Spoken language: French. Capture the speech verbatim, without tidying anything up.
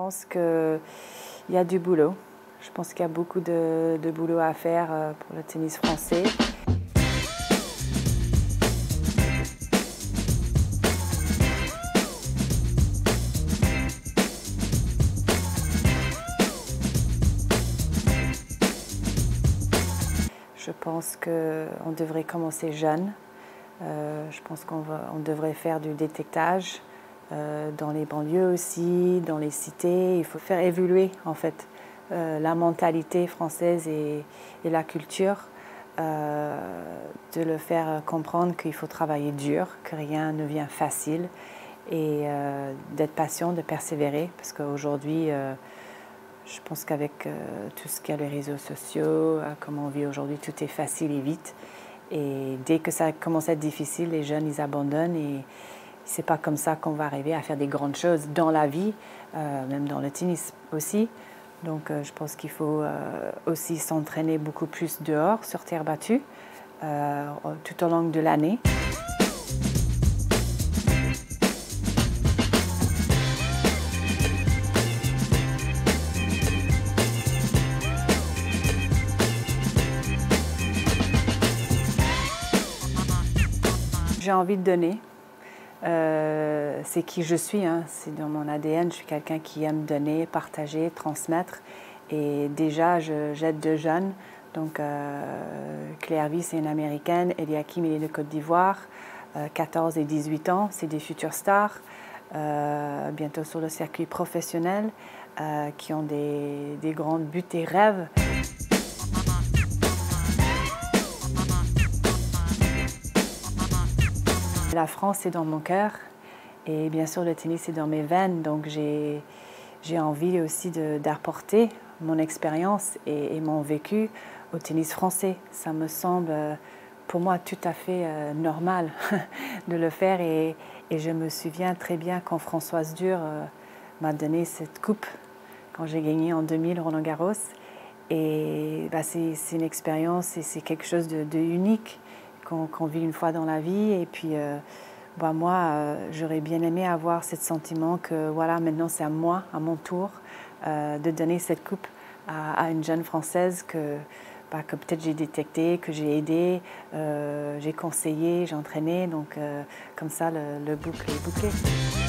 pense qu'il y a du boulot. Je pense qu'il y a beaucoup de, de boulot à faire pour le tennis français. Je pense qu'on devrait commencer jeune. Euh, je pense qu'on on devrait faire du détectage euh, dans les banlieues aussi, dans les cités. Il faut faire évoluer en fait euh, la mentalité française et, et la culture, euh, de le faire comprendre qu'il faut travailler dur, que rien ne vient facile et euh, d'être patient, de persévérer parce qu'aujourd'hui, euh, je pense qu'avec euh, tout ce qu'il y a, les réseaux sociaux, euh, comme on vit aujourd'hui, tout est facile et vite. Et dès que ça commence à être difficile, les jeunes, ils abandonnent. Et c'est pas comme ça qu'on va arriver à faire des grandes choses dans la vie, euh, même dans le tennis aussi. Donc euh, je pense qu'il faut euh, aussi s'entraîner beaucoup plus dehors, sur terre battue, euh, tout au long de l'année. J'ai envie de donner, euh, c'est qui je suis, hein. C'est dans mon A D N, je suis quelqu'un qui aime donner, partager, transmettre et déjà j'aide deux jeunes, donc euh, Claire V c'est une américaine, Kim il est de Côte d'Ivoire, euh, quatorze et dix-huit ans, c'est des futures stars, euh, bientôt sur le circuit professionnel, euh, qui ont des, des grands buts et rêves. La France est dans mon cœur et bien sûr le tennis est dans mes veines, donc j'ai envie aussi d'apporter mon expérience et, et mon vécu au tennis français. Ça me semble pour moi tout à fait euh, normal de le faire et, et je me souviens très bien quand Françoise Durr euh, m'a donné cette coupe quand j'ai gagné en deux mille Roland-Garros et bah, c'est une expérience et c'est quelque chose de, de unique. Qu'on qu'on vit une fois dans la vie et puis euh, bah moi euh, j'aurais bien aimé avoir ce sentiment que voilà maintenant c'est à moi, à mon tour, euh, de donner cette coupe à, à une jeune Française que, bah, que peut-être j'ai détectée, que j'ai aidée, euh, j'ai conseillé, j'ai entraîné, donc euh, comme ça le, le boucle est bouclé.